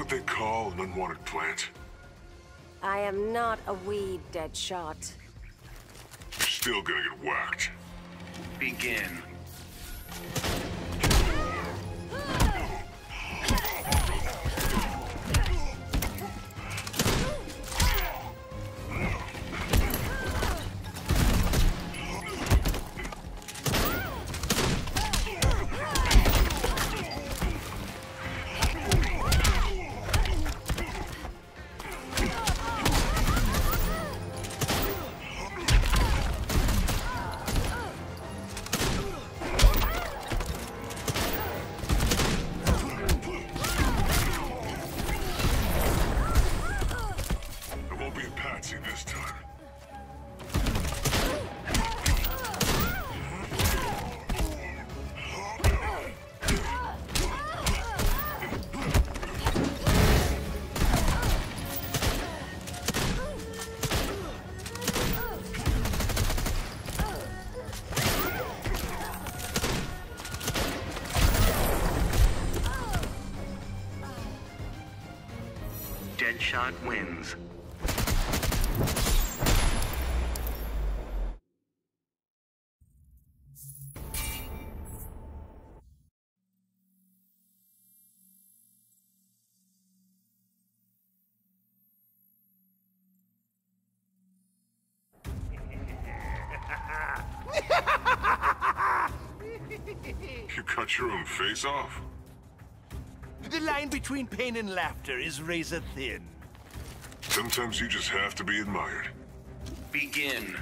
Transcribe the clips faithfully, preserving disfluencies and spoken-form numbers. what they call an unwanted plant? I am not a weed, Deadshot. You're still gonna get whacked. Begin. Deadshot wins. You cut your own face off. The line between pain and laughter is razor thin. Sometimes you just have to be admired. Begin.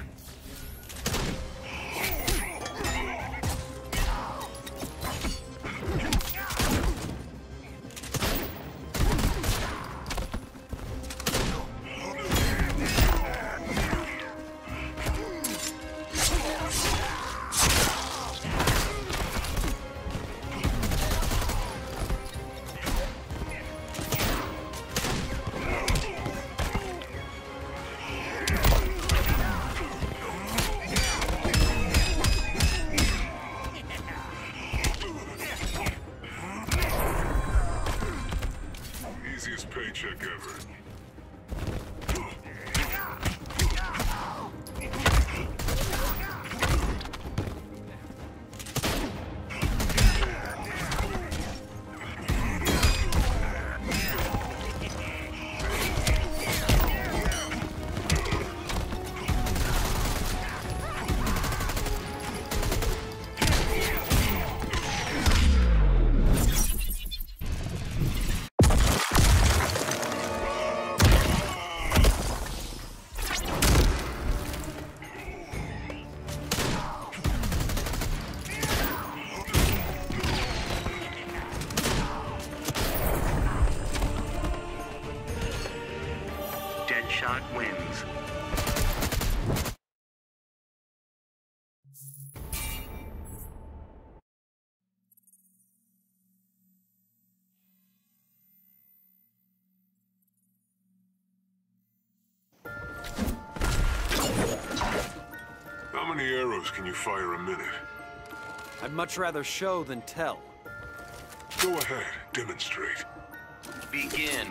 Deadshot wins. How many arrows can you fire a minute? I'd much rather show than tell. Go ahead, demonstrate. Begin.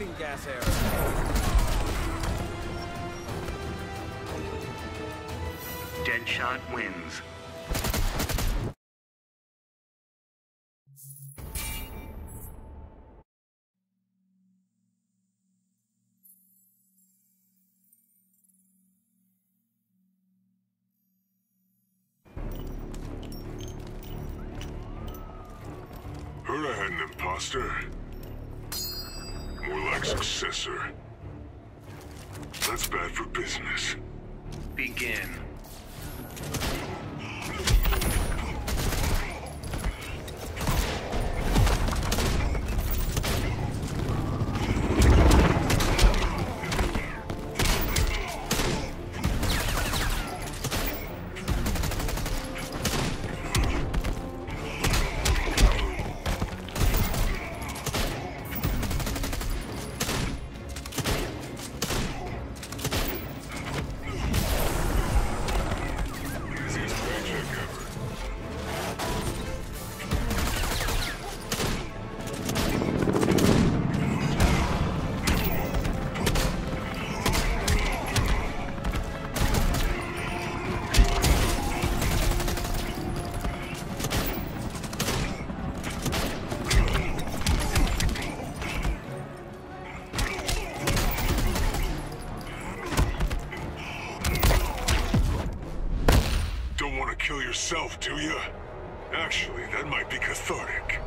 Acting gas error. Deadshot wins. Imposter? More like successor. That's bad for business. Begin. Kill yourself, do you? Actually, that might be cathartic.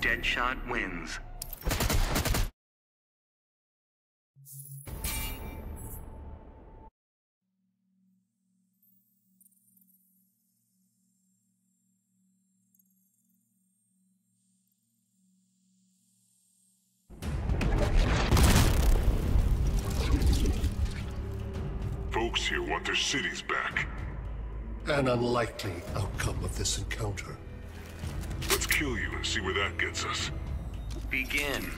Deadshot wins. Folks here want their cities back. An unlikely outcome of this encounter. Let's kill you and see where that gets us. Begin.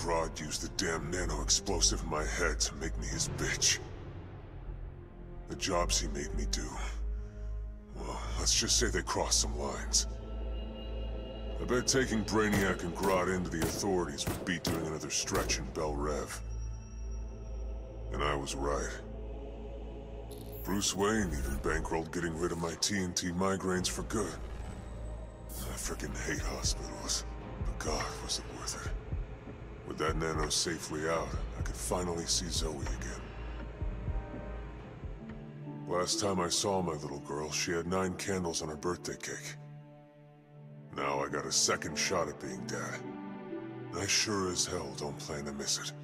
Grodd used the damn nano-explosive in my head to make me his bitch. The jobs he made me do... well, let's just say they crossed some lines. I bet taking Brainiac and Grodd into the authorities would be doing another stretch in Bell Rev. And I was right. Bruce Wayne even bankrolled getting rid of my T N T migraines for good. I frickin' hate hospitals, but God, was it worth it? With that nano safely out, I could finally see Zoe again. Last time I saw my little girl, she had nine candles on her birthday cake. Now I got a second shot at being dad. And I sure as hell don't plan to miss it.